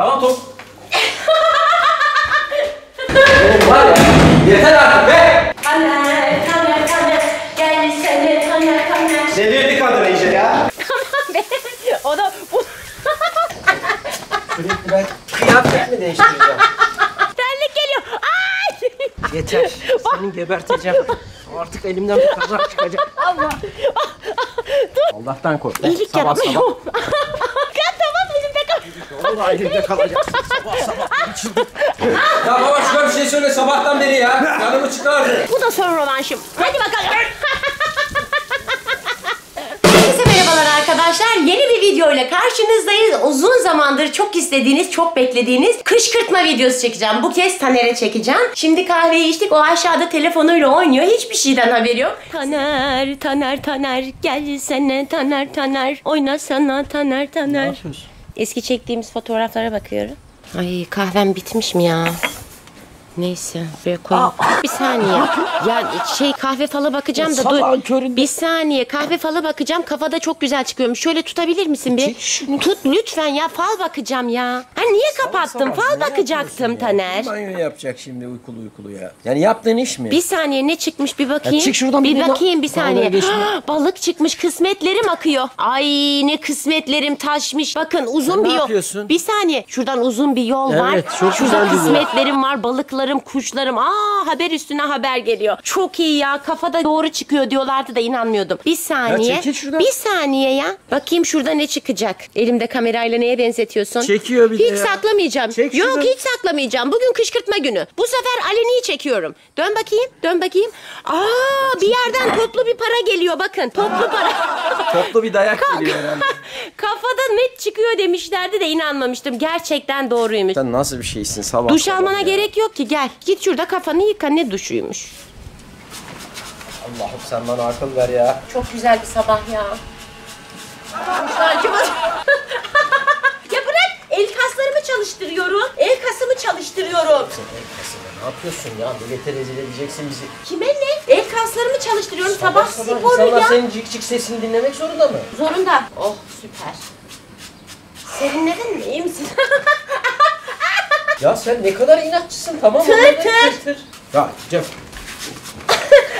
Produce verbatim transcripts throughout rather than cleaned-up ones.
Tamam top. Oğlum var ya, yeter artık be! Taner, Taner, Taner, gel seni Taner, Taner. Ne diyordu kadına iyice ya? Tamam be, o da bu... Sürekli ben kıyafet mi değiştireceğim? Terlik geliyor, ay! Yeter, seni geberteceğim. Artık elimden bir kazak çıkacak. Allah! Allah'tan kork. İyilik sabah sabah. Vallahi elimde kalacaksın sabah sabah için. Ya baba şuna bir şey söyle sabahtan beri ya. Yanımı çıkardı. Bu da son romanşım. Hadi bakalım. Herkese merhabalar arkadaşlar. Yeni bir video ile karşınızdayız. Uzun zamandır çok istediğiniz, çok beklediğiniz kışkırtma videosu çekeceğim. Bu kez Taner'e çekeceğim. Şimdi kahveyi içtik. O aşağıda telefonuyla oynuyor. Hiçbir şeyden haberi yok. Taner, Taner, Taner. Gelsene Taner, Taner. Oynasana Taner, Taner. Ne yapıyorsun? Eski çektiğimiz fotoğraflara bakıyorum. Ay kahvem bitmiş mi ya? Neyse buraya koyayım. Aa, bir saniye. Ya şey kahve falı bakacağım da dur. Köründe. Bir saniye kahve falı bakacağım. Kafada çok güzel çıkıyormuş. Şöyle tutabilir misin bir? Tut lütfen ya fal bakacağım ya. Ha niye sabah kapattım? Sabah, fal bakacaktım ya? Taner. Banyo yapacak şimdi uykulu uykulu ya. Yani yaptığın iş mi? Bir saniye ne çıkmış bir bakayım. Ya, çık şuradan bir bakayım bir saniye. Balık çıkmış kısmetlerim akıyor. Ay ne kısmetlerim taşmış. Bakın uzun ya, bir yol. Yapıyorsun? Bir saniye. Şuradan uzun bir yol evet, var. Çok şurada kısmetlerim ya. Var balıklarım. Kuşlarım. Aa haber üstüne haber geliyor. Çok iyi ya. Kafada doğru çıkıyor diyorlardı da inanmıyordum. Bir saniye. Bir saniye ya. Bakayım şurada ne çıkacak. Elimde kamerayla neye benzetiyorsun? Çekiyor bir de ya. Hiç saklamayacağım. Çek Yok şuradan. Hiç saklamayacağım. Bugün kışkırtma günü. Bu sefer Aleni'yi çekiyorum. Dön bakayım. Dön bakayım. Aa bir yerden toplu bir para geliyor bakın. Toplu para. Toplu bir dayak geliyor herhalde. Kafada net çıkıyor demişlerdi de inanmamıştım. Gerçekten doğruymuş. Sen nasıl bir şeysin sabah? Duş sabah almana ya. Gerek yok ki. Gel git şurada kafanı yıka ne duşuymuş. Allah'ım sen bana akıl ver ya. Çok güzel bir sabah ya. Ya bırak el kaslarımı çalıştırıyorum. El kasımı çalıştırıyorum. Sen el kasını ne yapıyorsun ya? Millete rezil edeceksin bizi. Kime ne? El kaslarımı çalıştırıyorum sabah, sabah sporu sabah. Ya. İnsanlar senin cik cik sesini dinlemek zorunda mı? Zorunda. Oh süper. Serinledin mi? İyi misin? Ya sen ne kadar inatçısın tamam mı? Tır tır. tır. Ya Cem.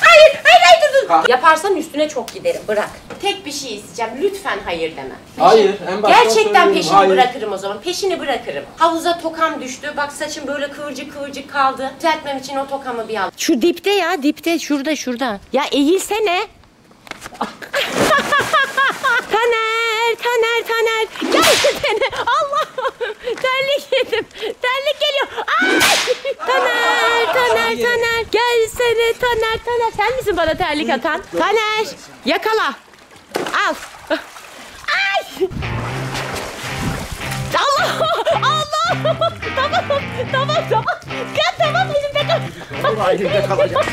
Hayır hayır hayır dur. Yaparsan üstüne çok giderim bırak. Tek bir şey isteyeceğim lütfen hayır deme. Peşin. Hayır. En Gerçekten peşini hayır. bırakırım o zaman. Peşini bırakırım. Havuza tokam düştü. Bak saçım böyle kıvırcık kıvırcık kaldı. Düzeltmem için o tokamı bir al. Şu dipte ya dipte şurada şurada. Ya eğilsene. Taner Taner Taner. Gel seni Allah. Terlik yedim. Terlik geliyor. Ay! Taner, Taner, Taner. Gelsene Taner, Taner. Sen misin bana terlik atan? Taner, yakala. Al. Ay! Allah! Allah! Tamam, tamam, tamam. Gel tamam bizim de. Ailemde kalacaksın.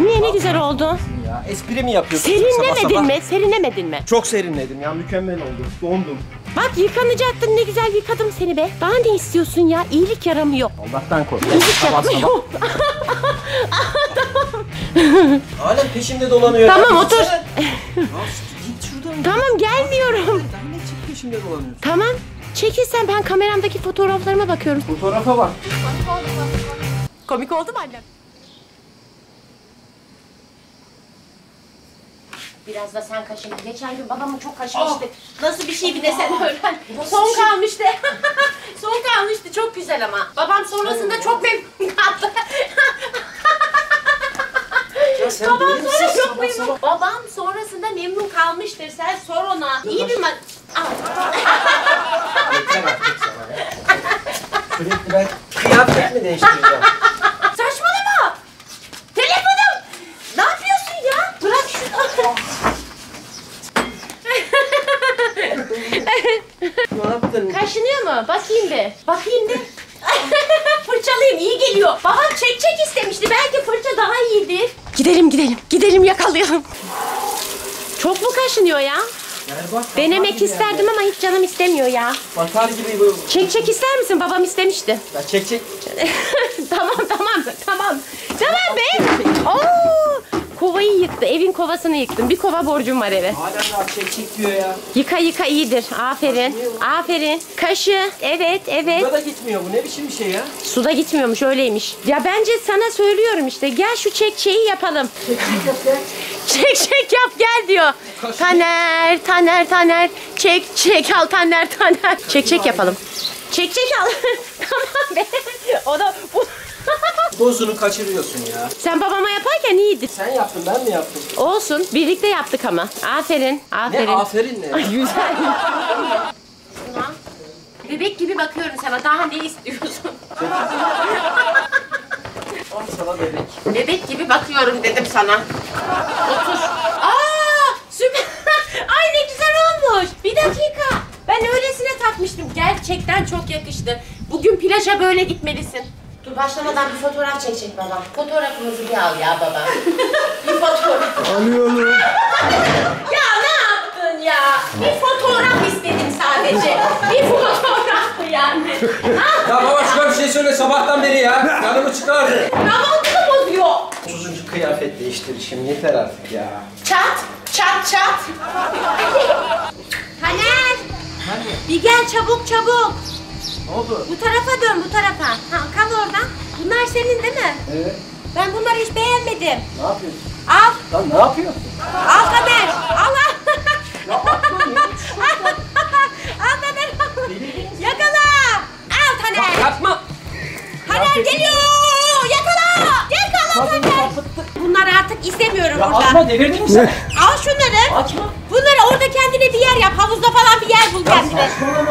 Niye ne güzel oldu? Ya, espri mi yapıyorsun? Serinlemedin sabah, mi? Sabah. Serinlemedin mi? Çok serinledim ya. Mükemmel oldu. Dondum. Bak yıkanacaktın ne güzel yıkadım seni be. Daha ne istiyorsun ya? İyilik yaramıyor. Allah'tan kork. İyilik yaramıyor. Hala peşimde dolanıyor. Tamam ya. Otur. Git şuradan. Tamam gelmiyorum. Ben de çık peşimde dolanıyorsun. Tamam. Çekilsen ben kameramdaki fotoğraflarıma bakıyorum. Fotoğrafa bak. Komik oldu mu annem? Biraz da sen kaşındın. Geçen gün babamın çok kaşımıştı. Oh. Nasıl bir şey bir desen öğren. Son kalmıştı. Son kalmıştı. Çok güzel ama. Babam sonrasında çok memnun kaldı. Babam sonra çok sabah, memnun. Sabah. Babam sonrasında memnun kalmıştır. Sen sor ona. Dur, İyi bir ma... Yeter artık sana ya. Sürekli ben kıyafet mi değiştireceğim? Saçmalama. Telefonum. Ne yapıyorsun ya? Bırak şunu. Ne yaptın? Kaşınıyor mu? Bakayım bir. Bakayım bir. Fırçalayayım iyi geliyor. Babam çek çek istemişti. Belki fırça daha iyidir. Gidelim gidelim. Gidelim yakalayalım. Çok mu kaşınıyor ya? Bak, denemek isterdim yani. Ama hiç canım istemiyor ya. Batar gibi bu. Çek çek ister misin? Babam istemişti. Ya çek çek. Tamam tamam tamam. Tamam be. Oo! Kovayı yıktı. Evin kovasını yıktım. Bir kova borcum var eve. Hala da çek çek diyor ya. Yıka yıka iyidir. Aferin. Aferin. Kaşı. Evet, evet. Suda da gitmiyor bu. Ne biçim bir şey ya? Suda gitmiyormuş. Öyleymiş. Ya bence sana söylüyorum işte. Gel şu çekçeyi yapalım. Çek çek yap gel. Çek çek yap gel diyor. Kaşı. Taner, Taner, Taner. Çek çek al Taner, Taner. Çek çek yapalım. Çek çek al. Tamam be. O da bu. Dozunu kaçırıyorsun ya. Sen babama yaparken iyiydi. Sen yaptın, ben mi yaptım? Olsun, birlikte yaptık ama. Aferin, aferin. Ne aferin ne? Güzel. Şuna. Bebek gibi bakıyorum sana, daha ne istiyorsun? Al sana bebek. Bebek gibi bakıyorum dedim sana. Otur. Aa, süper. Ay ne güzel olmuş. Bir dakika. Ben öylesine takmıştım. Gerçekten çok yakıştı. Bugün plaja böyle gitmelisin. Dur başlamadan bir fotoğraf çekecek baba. Fotoğrafımızı bir al ya baba. Bir fotoğraf. Alıyorum. Ya ne yaptın ya? Bir fotoğraf istedim sadece. Bir fotoğraf mı yani? Ya baba şuna bir şey söyle sabahtan beri ya. Yanımı çıkar. Kahvaltı bozuyor. otuzuncu kıyafet değiştirişim yeter artık ya. Çat çat çat. Taner. Bir gel çabuk çabuk. Ne oldu? Bu tarafa dön, bu tarafa. Ha, kal oradan. Bunlar senin değil mi? Evet. Ben bunları hiç beğenmedim. Ne yapıyorsun? Al. Lan ne yapıyorsun? Al Taner. Al al. Ya atma ya. Al Taner al. Yakala. Al Taner. Yapma. Taner geliyor. Yakala. Yakala Taner. Bunları artık istemiyorum ya burada. Atma devirdin mi sen? Al şunları. Atma. Bunları orada kendine bir yer yap. Havuzda falan bir yer bul kendine.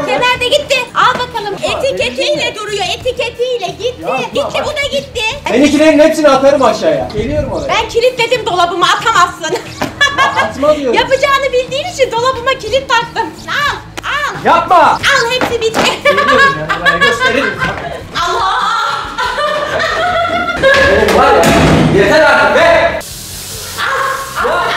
Taner de gitti. Al bakalım. Etiketiyle duruyor. Etiketiyle gitti. Ya, gitti bu da gitti. Benimkilerin hepsini atarım aşağıya. Geliyorum oraya. Ben kilitledim dolabımı. Atamazsın. Ya, atma diyorum. Yapacağını bildiğin için dolabıma kilit taktım. Al. Al. Yapma. Al hepsi bitti. Geliyorum ya. Ben gösteririm. Allah. Oğlum var ya. Yeter artık be. Al. Al.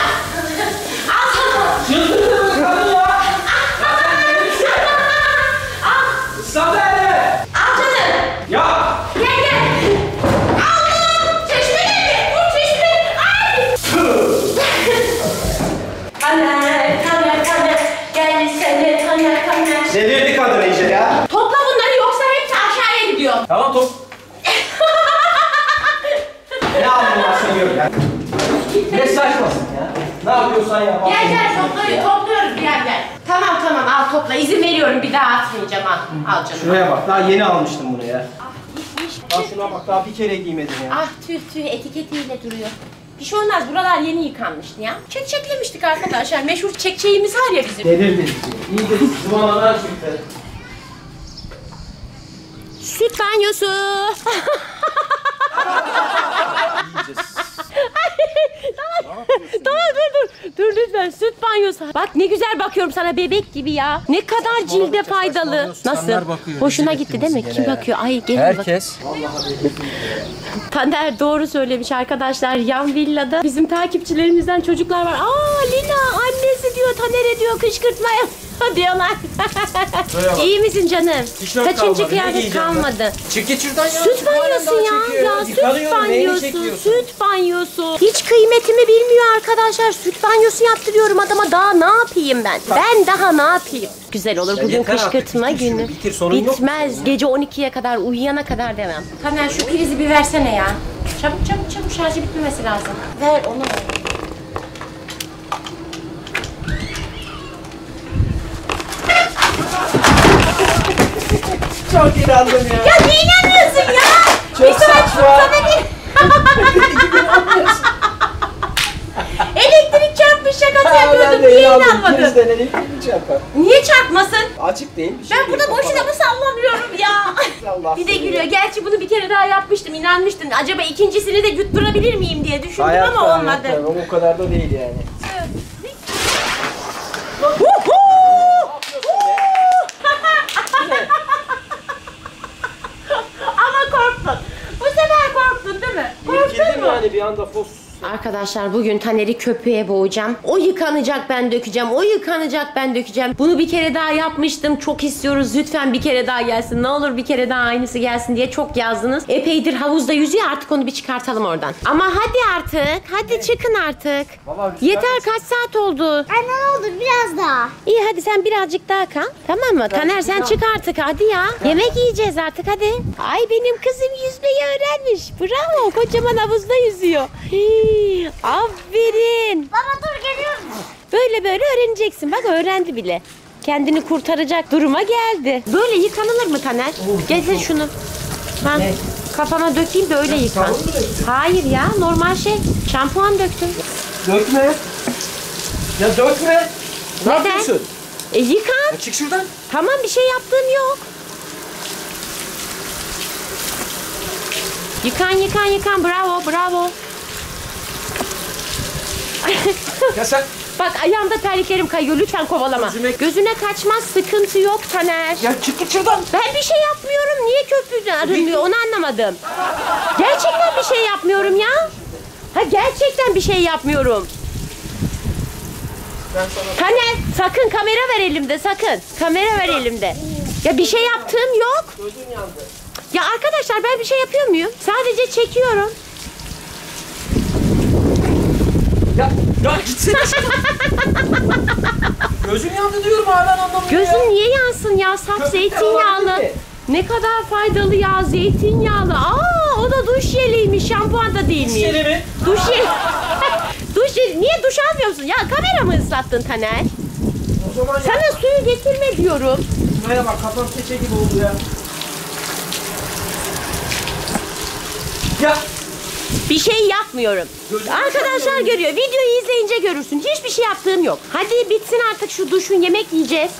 Tamam top. Ne yapıyorsun diyorum ya. Ne saçmasın ya. Ne yapıyorsan yap. Gel gel toplayı topluyoruz bir yer gel. Tamam tamam al topla izin veriyorum bir daha atmayacağım al. Al canım. Şuraya bak daha yeni almıştım bunu ya. Ah gitmiş. Lan şuna bak daha bir kere giymedim ya. Ah tüh tüh etiketiyle duruyor. Bir şey olmaz buralar yeni yıkanmıştı ya. Çek çeklemiştik arkadaşlar meşhur çekçeğimiz var ya bizim. Delirdiniz. İyi dediniz. Dumanlar çıktı. Süt banyosu. Tamam. Tamam dur dur. Dur lütfen süt banyosu. Bak ne güzel bakıyorum sana bebek gibi ya. Ne kadar cilde faydalı. Nasıl? Hoşuna gitti değil mi? Kim bakıyor? Ay gelin bak. Herkes. Taner doğru söylemiş arkadaşlar. Yan villada bizim takipçilerimizden çocuklar var. Aa Lina annesi diyor Taner ediyor kışkırtmaya. Diyorlar. İyi misin canım? Kaçıncı kıyafet kalmadı? Çık git şuradan ya. Süt banyosu ya. Ya süt banyosu. Süt banyosu. Hiç kıymetimi bilmiyor arkadaşlar. Süt banyosu yaptırıyorum adama. Daha ne yapayım ben? Bak. Ben daha ne yapayım? Güzel olur. Ya bugün kışkırtma artık. Günü. Bitir, bitmez. Yok. Gece on ikiye kadar uyuyana kadar demem. Taner şu prizi bir versene ya. Çabuk çabuk çabuk şarjı bitmemesi lazım. Ver onu. Çok inandım ya. Ya niye inanmıyorsun ya? Çok saçma. Elektrik çarpmış şakası yapıyordum. Niye inanmadın? Niye çarpmasın? Açık değil. Bir şey ben burada boşuna mı sallamıyorum ya? Bir de gülüyor. Gerçi bunu bir kere daha yapmıştım. İnanmıştım. Acaba ikincisini de yutturabilir miyim diye düşündüm hayat ama olmadı. Hayat o kadar da değil yani. Ama korktun. Bu sefer korktun değil mi? Korktun mu? Yani bir anda fos Arkadaşlar bugün Taner'i köpüğe boğacağım. O yıkanacak, ben dökeceğim. O yıkanacak, ben dökeceğim. Bunu bir kere daha yapmıştım. Çok istiyoruz. Lütfen bir kere daha gelsin. Ne olur bir kere daha aynısı gelsin diye çok yazdınız. Epeydir havuzda yüzüyor. Artık onu bir çıkartalım oradan. Ama hadi artık. Hadi evet. Çıkın artık. Baba, yeter, kaç saat oldu? Anne ne olur biraz daha. İyi hadi sen birazcık daha kal. Tamam mı? Ben Taner sen ya. Çık artık hadi ya. ya. Yemek yiyeceğiz artık hadi. Ay benim kızım yüzmeyi öğrenmiş. Bravo. Kocaman havuzda yüzüyor. Hii, aferin. Baba dur geliyorum. Böyle böyle öğreneceksin. Bak öğrendi bile. Kendini kurtaracak duruma geldi. Böyle yıkanılır mı Taner? Getir şunu. Ben ne? Kafama dökeyim de öyle ya, yıkan. Hayır ya normal şey. Şampuan döktüm. Dökme. Ya dökme. Ne neden? Yapıyorsun? E yıkan. Ya çık şuradan. Tamam bir şey yaptığım yok. Yıkan yıkan yıkan bravo bravo. Ya sen... Bak ayağımda terliklerim kayıyor, lütfen kovalama. Gözüme, Gözüne kaçmaz, sıkıntı yok Taner. Ya çık şuradan. Ben bir şey yapmıyorum, niye köpüğü arınmıyor onu anlamadım. Gerçekten bir şey yapmıyorum ya. Ha gerçekten bir şey yapmıyorum. Taner sakın kamera ver elimde, sakın. Kamera ver elimde. Ya bir şey yaptığım yok. Ya arkadaşlar ben bir şey yapıyor muyum? Sadece çekiyorum. Ya, ya gitsene. Gözüm yandı diyorum hala anlamıyorum. Gözün ya. Niye yansın ya? Saf zeytinyağlı. Ne kadar faydalı ya zeytinyağlı. Aa o da duş jeliymiş, şampuan da değilmiş. Duş jeli mi? Duş jeli. Duş jeli. Niye duş almıyor musun? Ya kamera mı ıslattın Taner? O zaman sana ya. Suyu getirme diyorum. Şuraya bak kafam keçe gibi oldu ya. Ya. Bir şey yapmıyorum. Gözüm arkadaşlar görüyor. görüyor. Videoyu izleyince görürsün. Hiçbir şey yaptığım yok. Hadi bitsin artık şu duşun, yemek yiyeceğiz.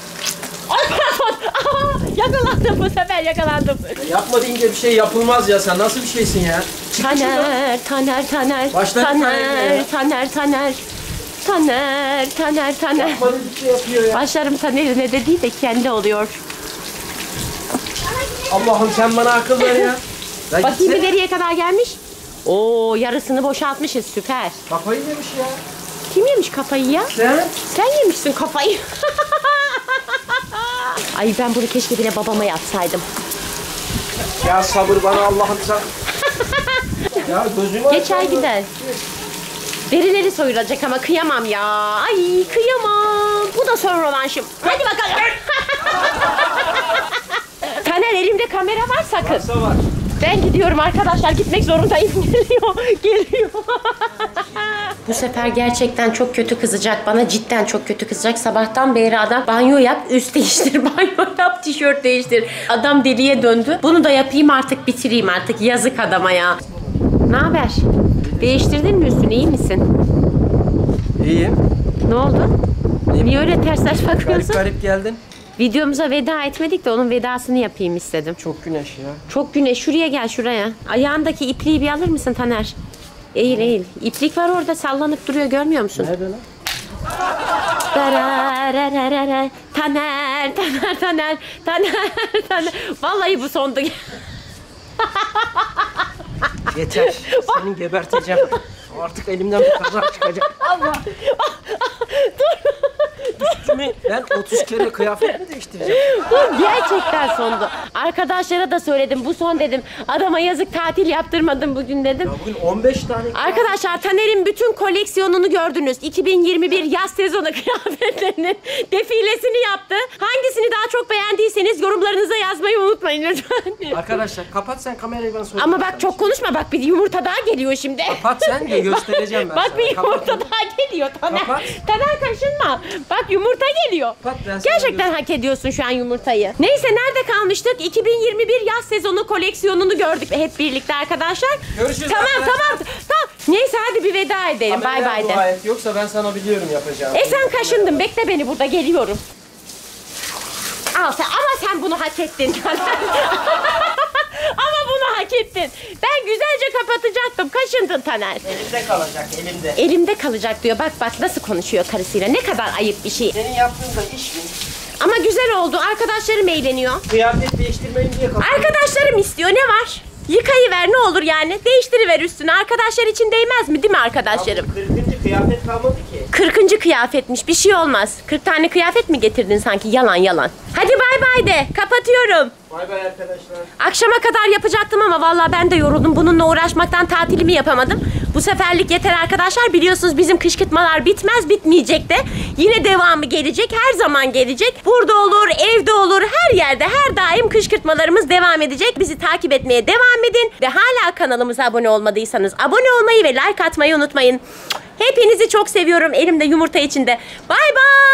Yakalandım bu sefer, yakalandım. Ya yapma deyince bir şey yapılmaz ya, sen nasıl bir şeysin ya? Taner, Taner, Taner. Baştan Taner, Taner, Taner. Taner, Taner, Taner. Yapmadı bir şey yapıyor ya. Başlarım Taner'e ne dediği de kendi oluyor. Allah'ım sen bana akıl ver ya. Ben bakayım bir nereye kadar gelmiş. Oo yarısını boşaltmışız, süper. Kafayı yemiş ya. Kim yemiş kafayı ya? Sen. Sen yemişsin kafayı. Ay ben bunu keşke bile babama yatsaydım. Ya sabır bana Allah'ım sen. Ya gözüme... Geç ay gider. Derileri soyulacak ama kıyamam ya. Ay kıyamam. Bu da son romanşım. Hadi bakalım. Taner elimde kamera var sakın. Varsa var. Ben gidiyorum arkadaşlar, gitmek zorundayım. Geliyor, geliyor. Bu sefer gerçekten çok kötü kızacak bana, cidden çok kötü kızacak. Sabahtan beri adam banyo yap, üst değiştir, banyo yap, tişört değiştir. Adam deliye döndü. Bunu da yapayım artık, bitireyim artık. Yazık adama ya. Ne haber? Değiştirdin mi üstünü, iyi misin? İyiyim. Ne oldu? İyiyim. Niye öyle ters ters bakıyorsun? Garip garip geldin. Videomuza veda etmedik de onun vedasını yapayım istedim. Çok güneş ya. Çok güneş. Şuraya gel, şuraya. Ayağındaki ipliği bir alır mısın Taner? Eğil eğil. İplik var orada, sallanıp duruyor, görmüyor musun? Nerede lan? Taner, Taner, Taner, Taner, Taner. Vallahi bu sondu. Yeter. Seni geberteceğim. Artık elimden bir kazak çıkacak. Allah. Dur. Üstümü ben otuz kere kıyafet mi değiştireceğim? Bu gerçekten sondu. Arkadaşlara da söyledim, bu son dedim. Adama yazık, tatil yaptırmadım bugün dedim. Ya bugün on beş tane... Arkadaşlar Taner'in bütün koleksiyonunu gördünüz. iki bin yirmi bir yaz sezonu kıyafetlerinin defilesini yaptı. Hangisini daha çok beğendiyseniz yorumlarınıza yazmayı unutmayın lütfen. Arkadaşlar kapat sen kamerayı, ben sorayım. Ama bak arkadaşlar. Çok konuşma, bak bir yumurta daha geliyor şimdi. Kapat sen de göstereceğim ben. Bak sana. Bir yumurta kapat. Daha geliyor Taner. Kapat. Taner kaşınma. Bak yumurta geliyor. Pat, gerçekten hak ediyorsun şu an yumurtayı. Neyse nerede kalmıştık? iki bin yirmi bir yaz sezonu koleksiyonunu gördük hep birlikte arkadaşlar. Görüşürüz. Tamam arkadaşlar. Tamam. Tamam. Neyse hadi bir veda edelim. Bay bay de. Yoksa ben sana biliyorum yapacağım. E sen kaşındın. Bekle beni burada, geliyorum. Al sen, ama sen bunu hak ettin. Ama bunu hak ettin. Ben güzelce kapatacaktım. Kaşındın Taner. Elimde kalacak, elimde. Elimde kalacak diyor. Bak bak nasıl konuşuyor karısıyla. Ne kadar ayıp bir şey. Senin yaptığın da iş mi? Ama güzel oldu. Arkadaşlarım eğleniyor. Kıyafet değiştirmeyi niye kapatıyorsun? Arkadaşlarım istiyor. Ne var? Yıkayıver ne olur yani. Değiştiriver üstünü. Arkadaşlar için değmez mi değil mi arkadaşlarım? kırkıncı kıyafet kalmadı ki. kırkıncı kıyafetmiş. Bir şey olmaz. kırk tane kıyafet mi getirdin sanki? Yalan yalan. Hadi bay bay de. Kapatıyorum. Bay bay arkadaşlar. Akşama kadar yapacaktım ama vallahi ben de yoruldum. Bununla uğraşmaktan tatilimi yapamadım. Bu seferlik yeter arkadaşlar. Biliyorsunuz bizim kışkırtmalar bitmez, bitmeyecek de. Yine devamı gelecek. Her zaman gelecek. Burada olur, evde olur, her yerde, her daim kışkırtmalarımız devam edecek. Bizi takip etmeye devam edin. Ve hala kanalımıza abone olmadıysanız abone olmayı ve like atmayı unutmayın. Hepinizi çok seviyorum. Elimde yumurta içinde. Bay bay.